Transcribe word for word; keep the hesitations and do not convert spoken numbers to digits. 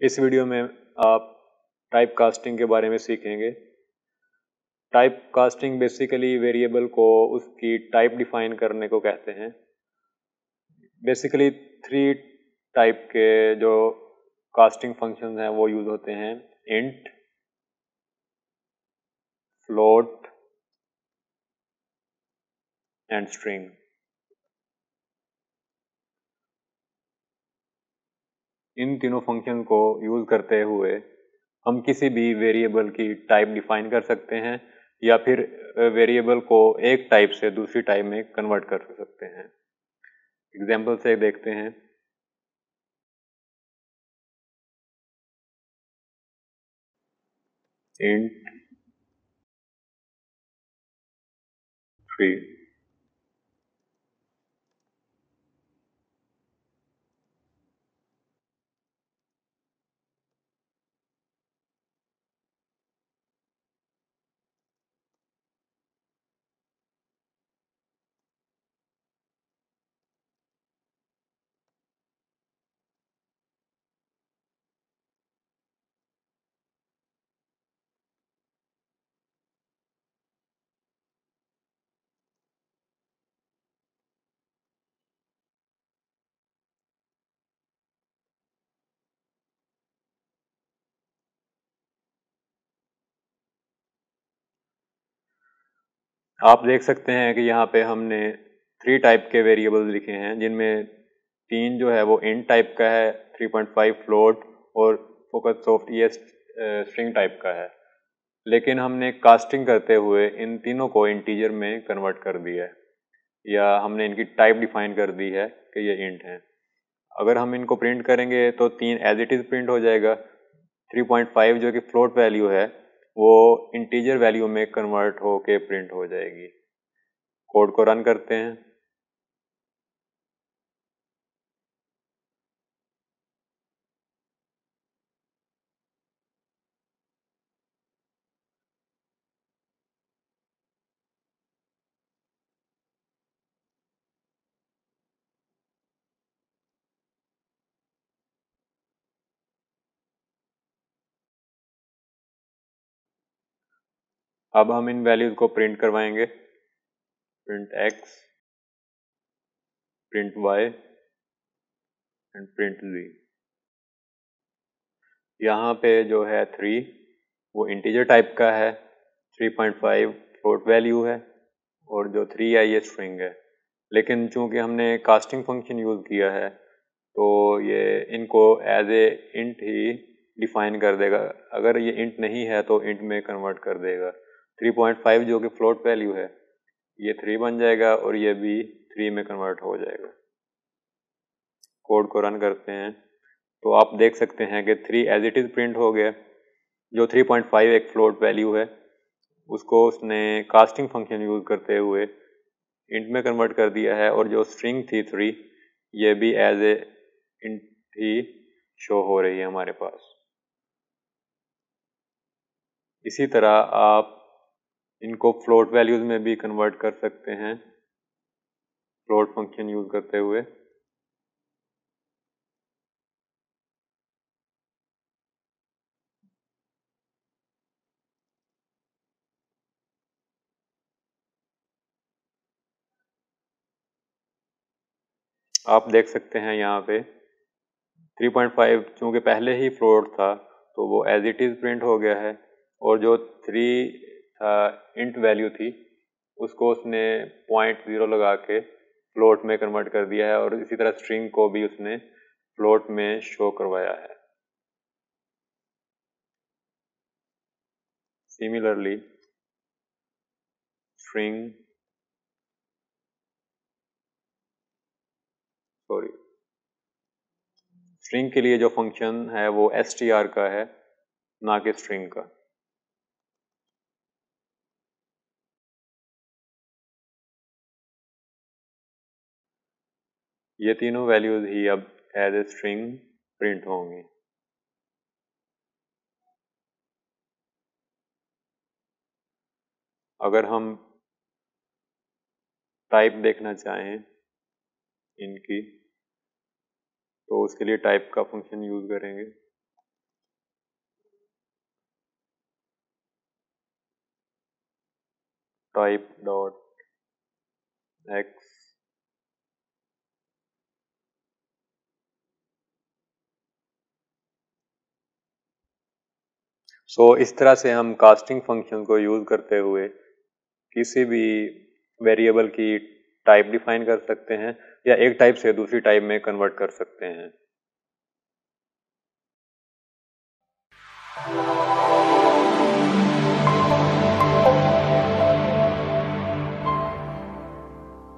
इस वीडियो में आप टाइप कास्टिंग के बारे में सीखेंगे। टाइप कास्टिंग बेसिकली वेरिएबल को उसकी टाइप डिफाइन करने को कहते हैं। बेसिकली थ्री टाइप के जो कास्टिंग फंक्शंस हैं वो यूज होते हैं, इंट, फ्लोट एंड स्ट्रिंग। इन तीनों फंक्शन को यूज करते हुए हम किसी भी वेरिएबल की टाइप डिफाइन कर सकते हैं या फिर वेरिएबल को एक टाइप से दूसरी टाइप में कन्वर्ट कर सकते हैं। एग्जाम्पल से देखते हैं। इंट थ्री, आप देख सकते हैं कि यहाँ पे हमने थ्री टाइप के वेरिएबल्स लिखे हैं, जिनमें तीन जो है वो इंट टाइप का है, थ्री पॉइंट फाइव फ्लोट और फुकटसॉफ्ट ये स्ट्रिंग टाइप का है। लेकिन हमने कास्टिंग करते हुए इन तीनों को इंटीजर में कन्वर्ट कर दिया है या हमने इनकी टाइप डिफाइन कर दी है कि ये इंट है। अगर हम इनको प्रिंट करेंगे तो तीन एज इट इज़ प्रिंट हो जाएगा। थ्री पॉइंट फाइव जो कि फ्लोट वैल्यू है वो इंटीजर वैल्यू में कन्वर्ट होके प्रिंट हो जाएगी। कोड को रन करते हैं। अब हम इन वैल्यूज को प्रिंट करवाएंगे। Print x, print y and print z. यहाँ पे जो है थ्री वो इंटीजर टाइप का है, three point five float value है और जो थ्री है ये स्ट्रिंग है। लेकिन चूंकि हमने कास्टिंग फंक्शन यूज किया है तो ये इनको एज ए इंट ही डिफाइन कर देगा। अगर ये इंट नहीं है तो इंट में कन्वर्ट कर देगा। थ्री पॉइंट फाइव जो कि फ्लोट वैल्यू है ये थ्री बन जाएगा और ये भी थ्री में कन्वर्ट हो जाएगा। कोड को रन करते हैं तो आप देख सकते हैं कि three as it is print हो गया। जो थ्री पॉइंट फाइव एक फ्लोट वैल्यू है उसको उसने कास्टिंग फंक्शन यूज करते हुए इंट में कन्वर्ट कर दिया है और जो स्ट्रिंग थी थ्री ये भी एज ए इंट ही शो हो रही है हमारे पास। इसी तरह आप इनको फ्लोट वैल्यूज में भी कन्वर्ट कर सकते हैं फ्लोट फंक्शन यूज करते हुए। आप देख सकते हैं यहाँ पे थ्री पॉइंट फाइव चूंकि पहले ही फ्लोट था तो वो एज इट इज प्रिंट हो गया है और जो थ्री था इंट वैल्यू थी उसको उसने पॉइंट ज़ीरो लगा के फ्लोट में कन्वर्ट कर दिया है और इसी तरह स्ट्रिंग को भी उसने फ्लोट में शो करवाया है। सिमिलरली स्ट्रिंग सॉरी स्ट्रिंग के लिए जो फंक्शन है वो एस टी आर का है, ना कि स्ट्रिंग का। ये तीनों वैल्यूज ही अब एज ए स्ट्रिंग प्रिंट होंगी। अगर हम टाइप देखना चाहें इनकी तो उसके लिए टाइप का फंक्शन यूज करेंगे। Type dot x so so, इस तरह से हम कास्टिंग फंक्शन को यूज करते हुए किसी भी वेरिएबल की टाइप डिफाइन कर सकते हैं या एक टाइप से दूसरी टाइप में कन्वर्ट कर सकते हैं।